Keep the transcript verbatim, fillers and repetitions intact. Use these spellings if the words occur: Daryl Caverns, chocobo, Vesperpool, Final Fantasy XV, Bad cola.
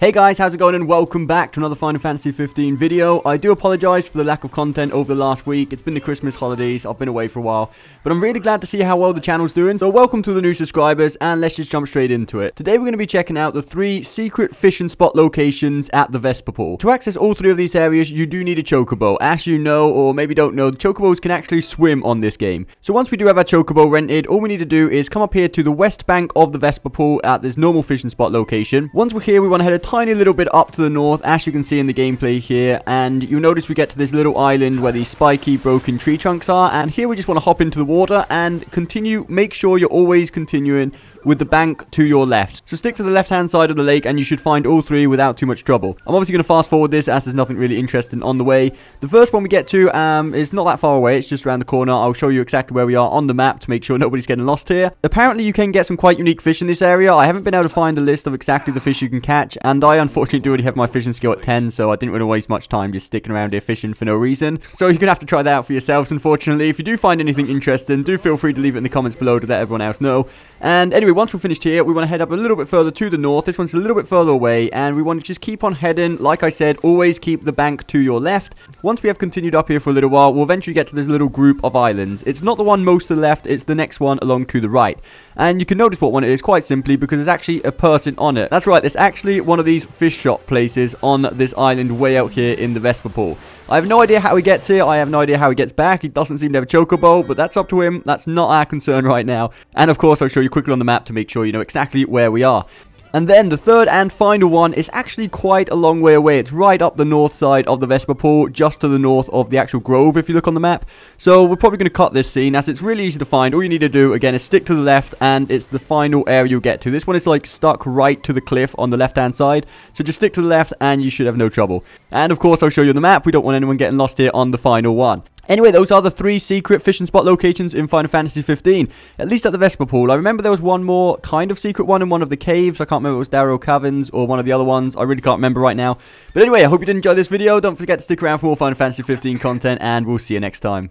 Hey guys, how's it going and welcome back to another Final Fantasy fifteen video. I do apologise for the lack of content over the last week. It's been the Christmas holidays, I've been away for a while, but I'm really glad to see how well the channel's doing. So welcome to the new subscribers and let's just jump straight into it. Today we're going to be checking out the three secret fishing spot locations at the Vesperpool. To access all three of these areas, you do need a chocobo. As you know, or maybe don't know, the chocobos can actually swim on this game. So once we do have our chocobo rented, all we need to do is come up here to the west bank of the Vesperpool at this normal fishing spot location. Once we're here, we want to head a tiny little bit up to the north, as you can see in the gameplay here, and you'll notice we get to this little island where these spiky broken tree trunks are, and here we just want to hop into the water and continue. Make sure you're always continuing with the bank to your left, so stick to the left hand side of the lake and you should find all three without too much trouble. I'm obviously going to fast forward this as there's nothing really interesting on the way. The first one we get to um, is not that far away, it's just around the corner. I'll show you exactly where we are on the map to make sure nobody's getting lost here. Apparently you can get some quite unique fish in this area. I haven't been able to find a list of exactly the fish you can catch, and I unfortunately do already have my fishing skill at ten, so I didn't want to waste much time just sticking around here fishing for no reason. So you're going to have to try that out for yourselves, unfortunately. If you do find anything interesting, do feel free to leave it in the comments below to let everyone else know. And anyway, once we're finished here, we want to head up a little bit further to the north. This one's a little bit further away, and we want to just keep on heading. Like I said, always keep the bank to your left. Once we have continued up here for a little while, we'll eventually get to this little group of islands. It's not the one most to the left, it's the next one along to the right. And you can notice what one it is quite simply because there's actually a person on it. That's right, there's actually one of these fish shop places on this island way out here in the Vesperpool. I have no idea how he gets here. I have no idea how he gets back. He doesn't seem to have a chocobo, but that's up to him. That's not our concern right now. And of course, I'll show you quickly on the map to make sure you know exactly where we are. And then the third and final one is actually quite a long way away. It's right up the north side of the Vesperpool, just to the north of the actual grove if you look on the map. So we're probably going to cut this scene as it's really easy to find. All you need to do, again, is stick to the left and it's the final area you'll get to. This one is like stuck right to the cliff on the left-hand side. So just stick to the left and you should have no trouble. And of course, I'll show you on the map. We don't want anyone getting lost here on the final one. Anyway, those are the three secret fishing spot locations in Final Fantasy fifteen, at least at the Vesperpool. I remember there was one more kind of secret one in one of the caves. I can't remember if it was Daryl Caverns or one of the other ones. I really can't remember right now. But anyway, I hope you did enjoy this video. Don't forget to stick around for more Final Fantasy fifteen content, and we'll see you next time.